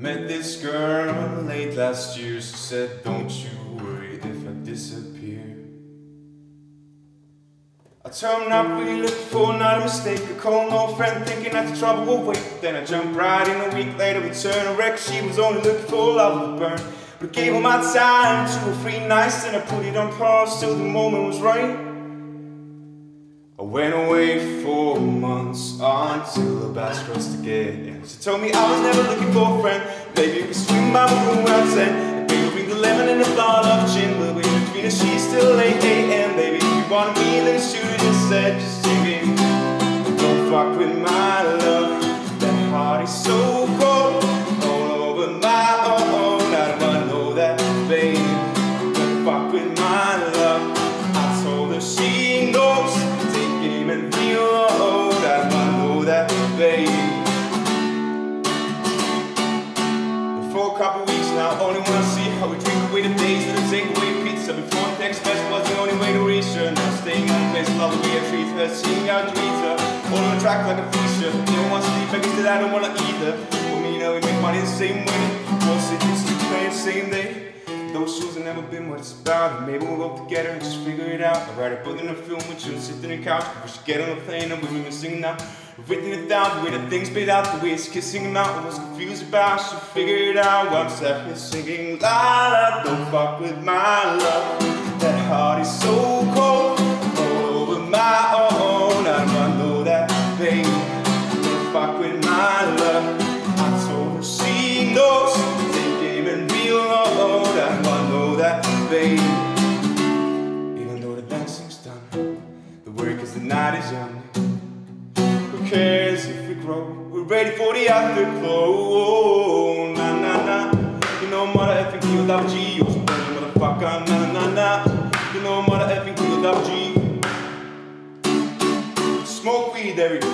Met this girl late last year, she said, "Don't you worry if I disappear." I tell her not really looking for, not a mistake. I call an old friend thinking that the trouble will wait. Then I jump right in, a week later return. I reckon she was only looking for love to burn. But I gave her my time to a free nights, and I put it on pause till the moment was right. I went away for months until the bus crossed again. She told me I was never looking for a friend. Maybe you could swing by my room around 10. Baby, bring the lemon and a bottle of gin. We'll be between us, she's still 8 AM. Baby, if you want me, then shoot it instead. Just singing, "Don't fuck with my love. That heart is so cold, all over my own. I don't wanna know that, babe. Don't fuck with my love." I told her she knows. And feel old, I know that, babe. For a couple weeks now, only wanna see how we drink away the days that I take away pizza before text message was the only way to reach her. Now staying on the place, love the way I treat her, seeing how I treat her, holding her track like a fisher. They don't want to sleep, I guess that I don't wanna either. For me, now we make money the same way. Once it used to play the same day. Those shoes have never been what it's about. Maybe we'll go together and just figure it out. I write a book and a film with you and sit on the couch. We should get on a plane and we've been singing out. I've written it down, the way that things played out, the way it's kissing him out. I was confused about, I should figure it out. While I'm sat here singing, la la, don't fuck with my love. That heart is so cold, all over my own. I don't know that, babe. Don't fuck with my love. I told her she knows. Babe, even though the dancing's done, the work is the night is young. Who cares if we grow? We're ready for the afterglow. Na na na, you know mother effing Q-W-G. You're some dirty motherfucker. Na na na, you know mother effing Q-W-G. Smoke weed every day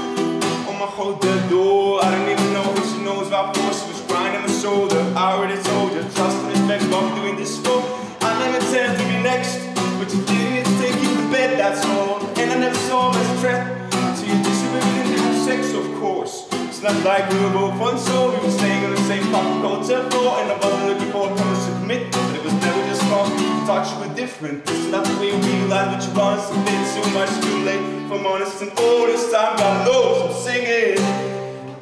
on my hotel door. I don't even know if she knows about force. She was grinding my shoulder. I already told you, trust and respect while I'm doing this for. I never intended to be next, but you didn't take you to bed, that's all. And I never saw him as a threat, so you disappeared and have sex, of course. It's not like we were both on soul, we were staying in the same fucking hotel floor, and I wasn't looking for a promise to commit, but it was never just talk. Thought you were different. It's not the way you realize what you want, it's a bit too much, too late. If I'm honest and all this time, got lows, I'm singing.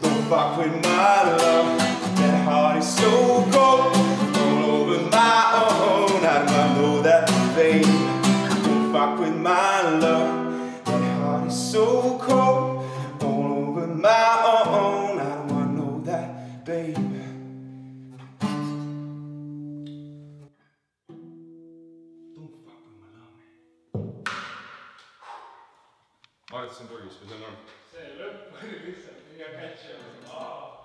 Don't fuck with my love, that heart is so cold, all over my own. I know that, babe. Don't fuck with my love. That heart is so cold, all over my own. I don't wanna know that, babe. Don't fuck with my love, man. Oh, that's some burgers. Say, look, what it is. I think I got you. Oh.